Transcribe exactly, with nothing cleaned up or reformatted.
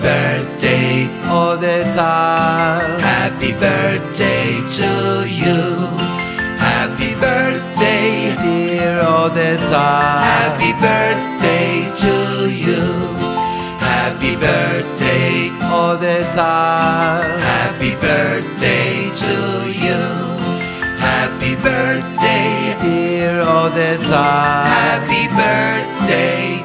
birthday, Odetta. Happy birthday to you. Happy birthday, dear Odetta. Happy birthday to you. Happy birthday, Odetta. Happy birthday to you. Happy birthday, dear Odetta. Happy birthday.